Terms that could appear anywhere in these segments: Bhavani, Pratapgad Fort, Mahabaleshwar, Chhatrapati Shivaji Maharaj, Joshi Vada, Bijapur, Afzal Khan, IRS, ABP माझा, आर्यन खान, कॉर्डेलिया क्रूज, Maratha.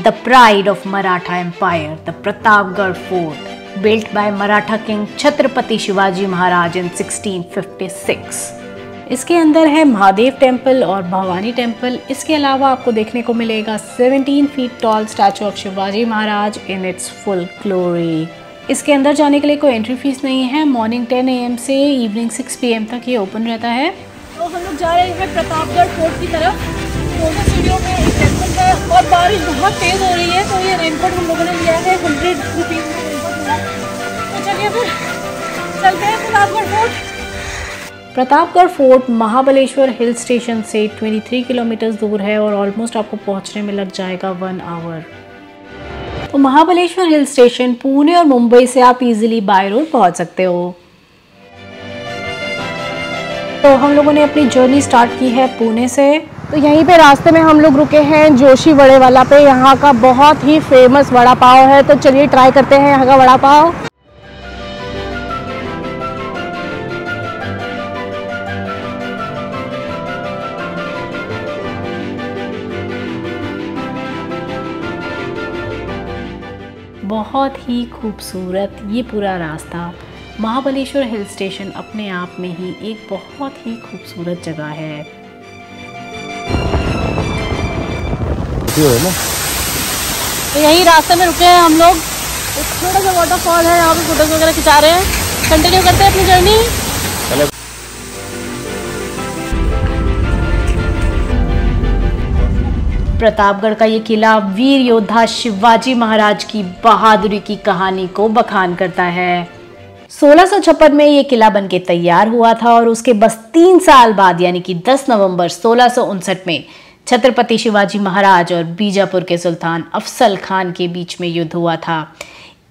the pride of Maratha Empire, the Pratapgad Fort, built by Maratha King Chhatrapati Shivaji Maharaj in 1656. इसके अंदर है Mahadev temple और Bhavani temple. इसके अलावा आपको देखने को मिलेगा 17 feet tall statue of Shivaji Maharaj in its full glory. इसके अंदर जाने के लिए कोई एंट्री फीस नहीं है। मॉर्निंग 10 AM से इवनिंग 6 PM तक ये ओपन रहता है। तो हम लोग जा रहे हैं प्रतापगढ़ फोर्ट की तरफ। फोटो स्टूडियो में एक टेम्पल है और बारिश बहुत तेज़ हो रही है, तो ये रेनकोट हम लोगों ने लिया है 100 रुपीज़ में रेनकोट मिला। तो चलिए फिर चलते हैं Pratapgarh fort. Pratapgarh fort Mahabaleshwar hill station से 23 किलोमीटर दूर है और ऑलमोस्ट आपको पहुंचने में लग जाएगा 1 आवर। तो महाबलेश्वर हिल स्टेशन पुणे और मुंबई से आप इजीली बाय रोड पहुंच सकते हो। तो हम लोगों ने अपनी जर्नी स्टार्ट की है पुणे से। तो यहीं पे रास्ते में हम लोग रुके हैं जोशी वड़े वाला पे। यहाँ का बहुत ही फेमस वड़ा पाव है, तो चलिए ट्राई करते हैं यहाँ का वड़ा पाव। बहुत ही खूबसूरत ये पूरा रास्ता। महाबलेश्वर हिल स्टेशन अपने आप में ही एक बहुत ही खूबसूरत जगह है। तो यही रास्ते में रुके हैं हम लोग। एक छोटा सा वाटरफॉल है, यहाँ पे फोटोज वगैरह खिंचा रहे हैं। कंटिन्यू करते हैं अपनी जर्नी। प्रतापगढ़ का ये किला वीर योद्धा शिवाजी महाराज की बहादुरी की कहानी को बखान करता है। 1656 में ये किला बनके तैयार हुआ था और उसके बस 3 साल बाद यानी कि 10 नवंबर 1659 में छत्रपति शिवाजी महाराज और बीजापुर के सुल्तान अफजल खान के बीच में युद्ध हुआ था।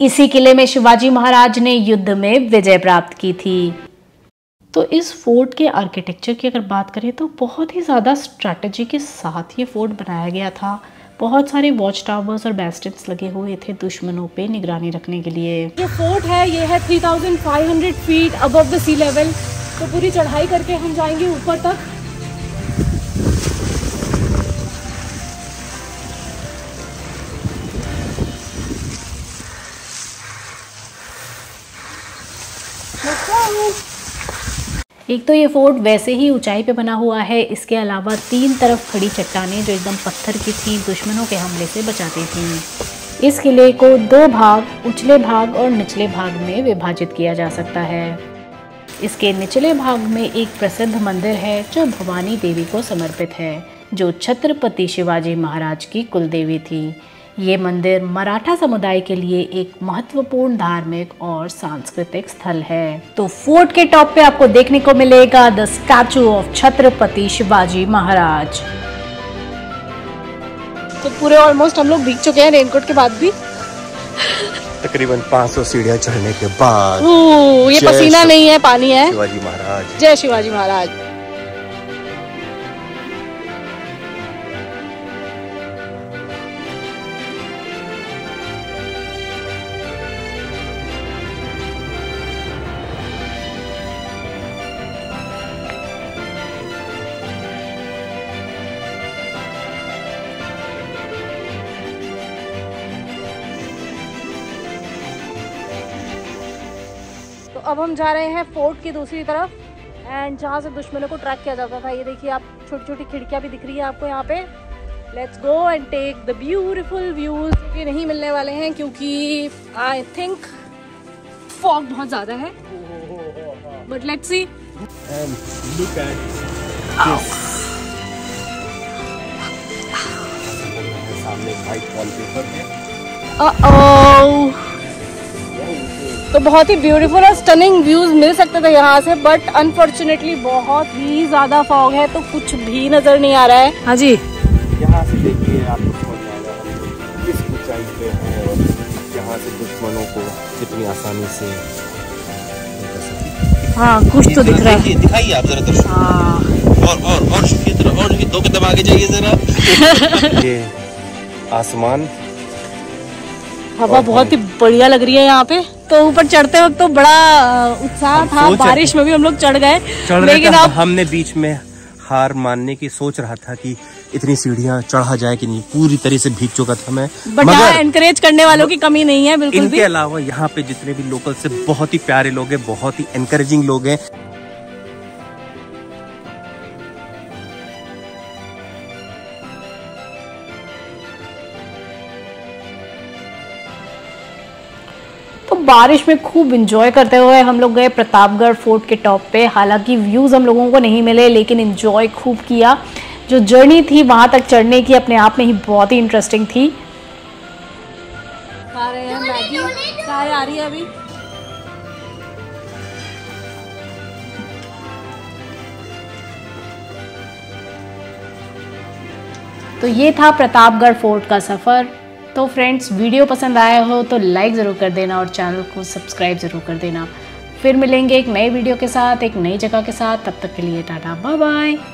इसी किले में शिवाजी महाराज ने युद्ध में विजय प्राप्त की थी। तो इस फोर्ट के आर्किटेक्चर की अगर बात करें तो बहुत ही ज़्यादा स्ट्रैटेजी के साथ ये फोर्ट बनाया गया था। बहुत सारे वॉच टावर्स और बैस्टिट्स लगे हुए थे दुश्मनों पे निगरानी रखने के लिए। ये फोर्ट है, ये है 3500 feet above the sea level. तो पूरी चढ़ाई करके हम जाएंगे ऊपर तक। एक तो ये फोर्ट वैसे ही ऊंचाई पे बना हुआ है, इसके अलावा 3 तरफ खड़ी चट्टानें जो एकदम पत्थर की थी दुश्मनों के हमले से बचाती थीं। इस किले को 2 भाग, उछले भाग और निचले भाग में विभाजित किया जा सकता है। इसके निचले भाग में एक प्रसिद्ध मंदिर है जो भवानी देवी को समर्पित है, जो छत्रपति शिवाजी महाराज की कुलदेवी थी। ये मंदिर मराठा समुदाय के लिए एक महत्वपूर्ण धार्मिक और सांस्कृतिक स्थल है। तो फोर्ट के टॉप पे आपको देखने को मिलेगा the statue of Chhatrapati Shivaji Maharaj. तो पूरे ऑलमोस्ट हम लोग भीग चुके हैं रेनकोट के बाद भी। तकरीबन 500 सीढ़ियां चढ़ने के बाद ये पसीना नहीं है, पानी है। शिवाजी महाराज, जय शिवाजी महाराज। अब हम जा रहे हैं फोर्ट की दूसरी तरफ एंड जहाँ से दुश्मनों को ट्रैक किया जाता था। ये देखिए आप, छोटी छोटी खिड़कियाँ भी दिख रही है आपको यहाँ पे। Let's go and take the beautiful views. ये नहीं मिलने वाले हैं क्योंकि आई थिंक फॉग बहुत ज़्यादा है, बट लेट्स सी। सामने वाइट वॉलपेपर है। तो बहुत ही ब्यूटीफुल और स्टनिंग व्यूज मिल सकते थे यहाँ से, बट अनफॉर्चुनेटली बहुत ही ज्यादा फॉग है तो कुछ भी नजर नहीं आ रहा है। हाँ जी, यहाँ से देखिए आपको समझ आएगा हम किस ऊंचाई पे हैं और यहाँ से दुश्मनों को कितनी आसानी से। हाँ, कुछ तो दिख रहा है। दिखाइए आप जरा दर्शकों को। और की तरफ और दो कदम आगे जाइए जरा। ये आसमान, हवा बहुत ही बढ़िया लग रही है यहाँ पे। तो ऊपर चढ़ते वक्त तो बड़ा उत्साह था, बारिश में भी हम लोग चढ़ गए, लेकिन हमने बीच में हार मानने की सोच रहा था कि इतनी सीढ़ियाँ चढ़ा जाए कि नहीं, पूरी तरह से भीग चुका था मैं। मगर एनकरेज करने वालों की कमी नहीं है बिल्कुल भी। इनके अलावा यहाँ पे जितने भी लोकल से बहुत ही प्यारे लोग हैं, बहुत ही एनकरेजिंग लोग हैं। बारिश में खूब इंजॉय करते हुए हम लोग गए प्रतापगढ़ फोर्ट के टॉप पे। हालांकि व्यूज़ हम लोगों को नहीं मिले, लेकिन इंजॉय खूब किया। जो जर्नी थी वहाँ तक चढ़ने की अपने आप में ही बहुत ही इंटरेस्टिंग थी। आ रही है अभी। तो ये था प्रतापगढ़ फोर्ट का सफ़र। तो फ्रेंड्स, वीडियो पसंद आया हो तो लाइक ज़रूर कर देना और चैनल को सब्सक्राइब ज़रूर कर देना। फिर मिलेंगे एक नए वीडियो के साथ, एक नई जगह के साथ। तब तक के लिए टाटा, बाय बाय।